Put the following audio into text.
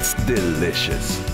It's delicious.